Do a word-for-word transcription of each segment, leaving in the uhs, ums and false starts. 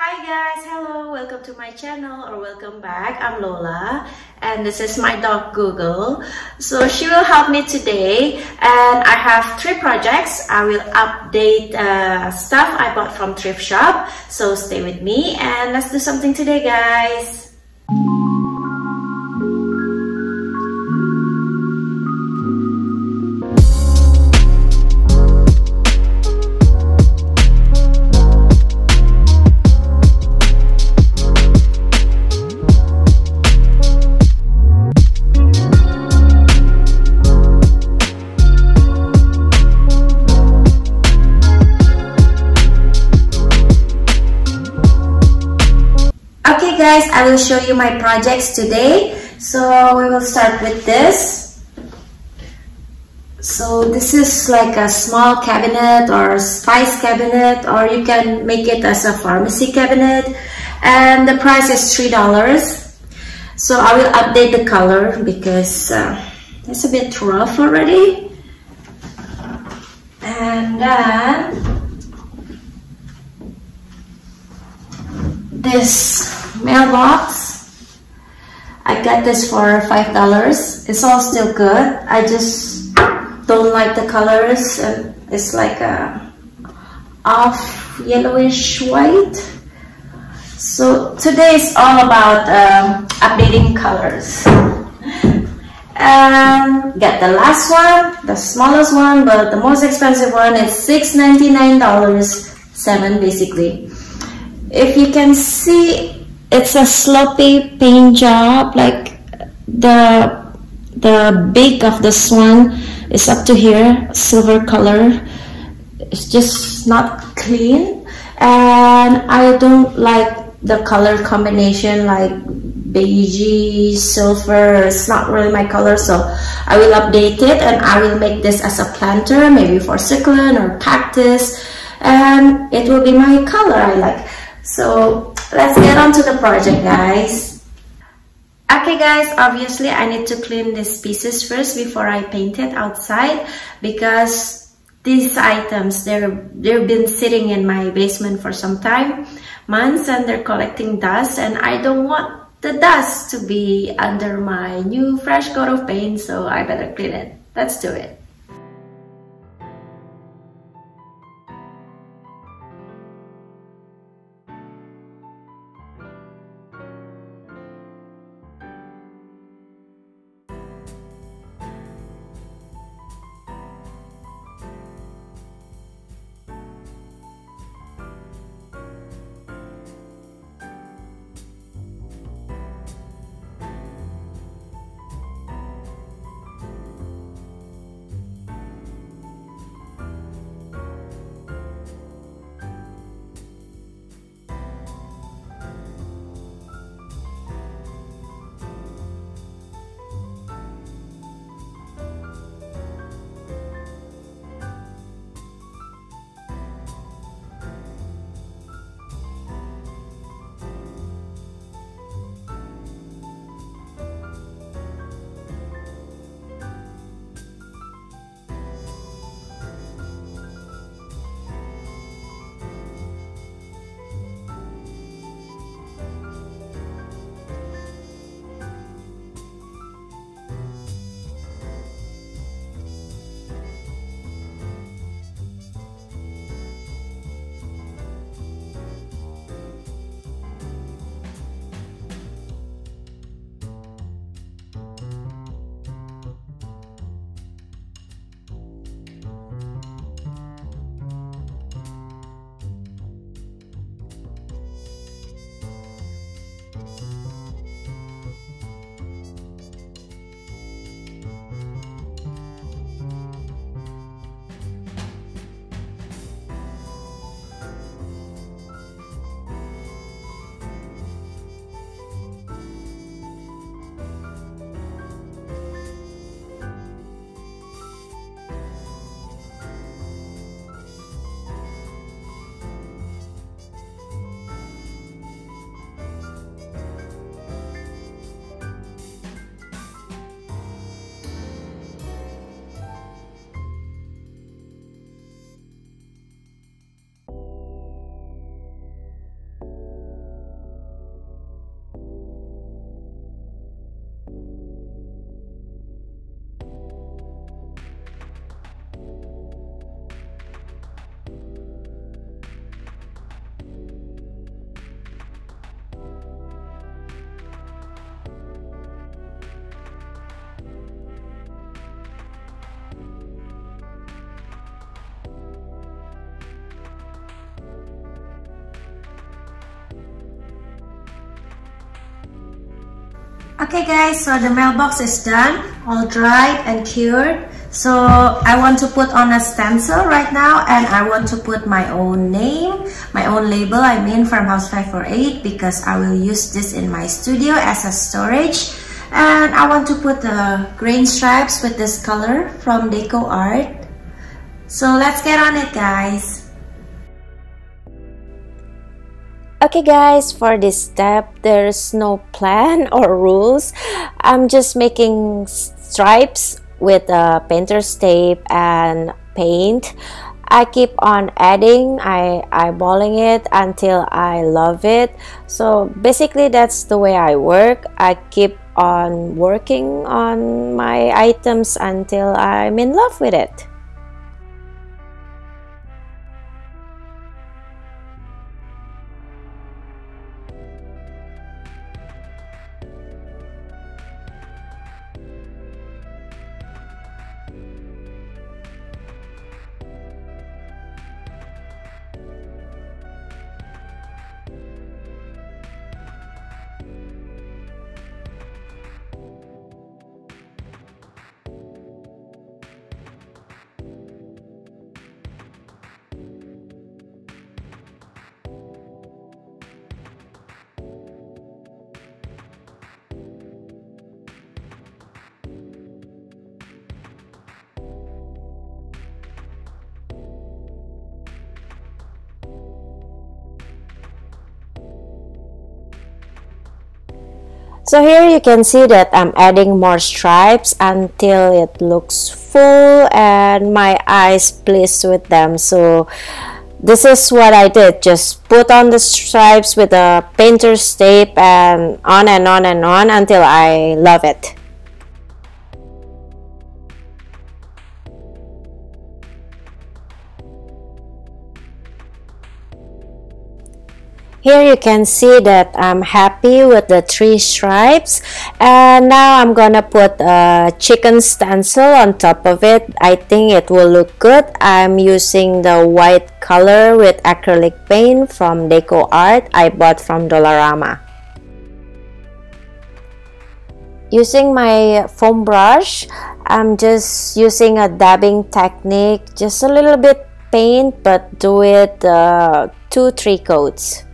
Hi guys, hello, welcome to my channel or welcome back. I'm Lola and this is my dog Google. So she will help me today and I have three projects. I will update uh, stuff I bought from thrift shop. So stay with me and let's do something today guys. Guys, I will show you my projects today. So we will start with this. So this is like a small cabinet or spice cabinet, or you can make it as a pharmacy cabinet, and the price is three dollars. So I will update the color because uh, it's a bit rough already. And then this mailbox, I got this for five dollars. It's all still good. I just don't like the colors. It's like a off yellowish white. So today is all about um, updating colors. Um, got the last one, the smallest one, but the most expensive one is six ninety-nine, seven basically. If you can see, it's a sloppy paint job, like the the beak of this one is up to here, silver color. It's just not clean and I don't like the color combination, like beigey, silver. It's not really my color, so I will update it and I will make this as a planter, maybe for succulent or cactus, and it will be my color I like. So let's get on to the project guys. Okay guys, obviously I need to clean these pieces first before I paint it outside, because these items, they're they've been sitting in my basement for some time, months, and they're collecting dust, and I don't want the dust to be under my new fresh coat of paint, so I better clean it. Let's do it. Okay guys, so the mailbox is done, all dried and cured. So I want to put on a stencil right now, and I want to put my own name, my own label, I mean Farmhouse five forty-eight, because I will use this in my studio as a storage. And I want to put the green stripes with this color from DecoArt. So let's get on it guys. Okay guys, for this step there's no plan or rules. I'm just making stripes with a painter's tape and paint. I keep on adding, I eyeballing it until I love it. So basically that's the way I work. I keep on working on my items until I'm in love with it. So here you can see that I'm adding more stripes until it looks full and my eyes pleased with them. So this is what I did, just put on the stripes with a painter's tape and on and on and on until I love it. Here you can see that I'm happy with the three stripes, and now I'm gonna put a chicken stencil on top of it. I think it will look good. I'm using the white color with acrylic paint from DecoArt I bought from Dolarama. Using my foam brush, I'm just using a dabbing technique, just a little bit paint, but do it uh, two, three coats.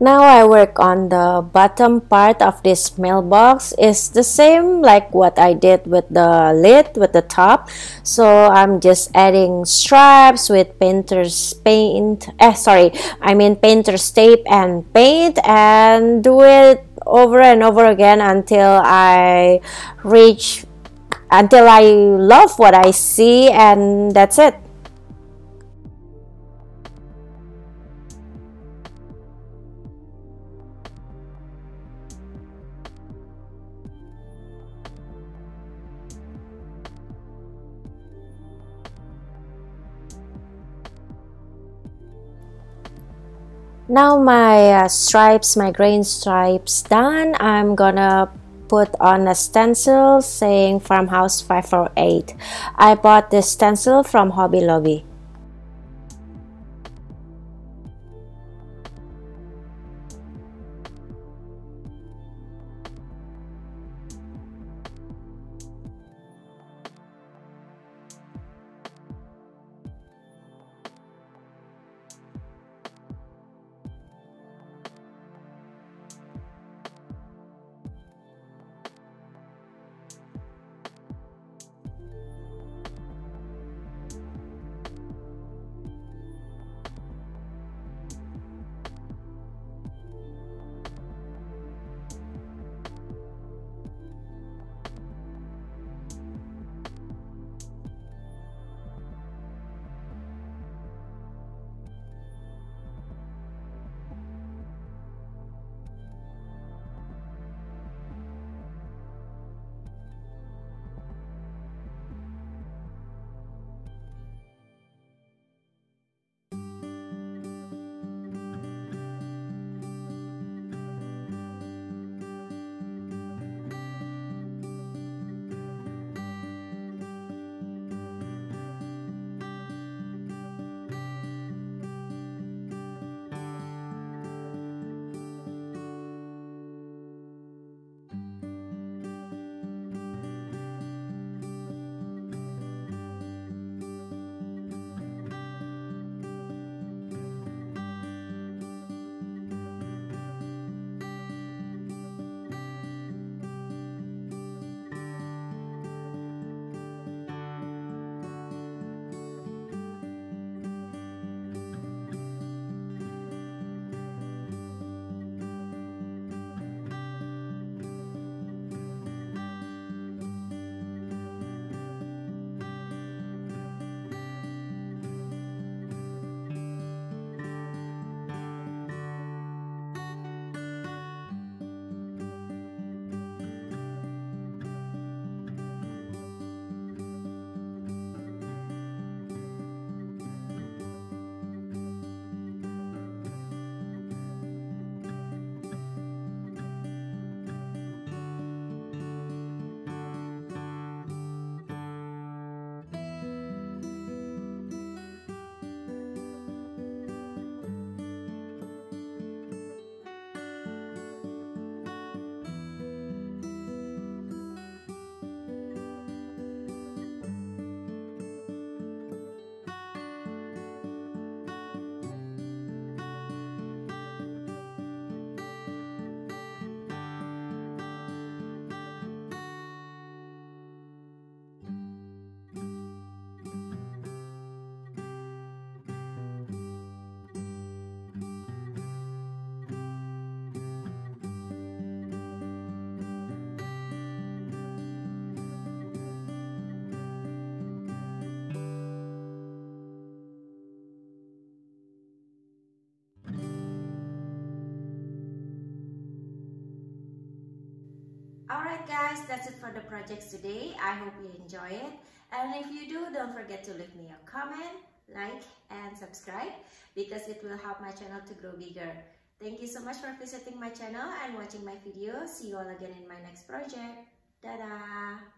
Now I work on the bottom part of this mailbox. It's the same like what I did with the lid, with the top. So I'm just adding stripes with painter's paint, eh, sorry, I mean painter's tape and paint, and do it over and over again until I reach, until I love what I see, and that's it. Now my uh, stripes, my green stripes done, I'm gonna put on a stencil saying Farmhouse five forty-eight. I bought this stencil from Hobby Lobby. Alright guys, that's it for the projects today. I hope you enjoy it. And if you do, don't forget to leave me a comment, like, and subscribe because it will help my channel to grow bigger. Thank you so much for visiting my channel and watching my video. See you all again in my next project. Ta-da!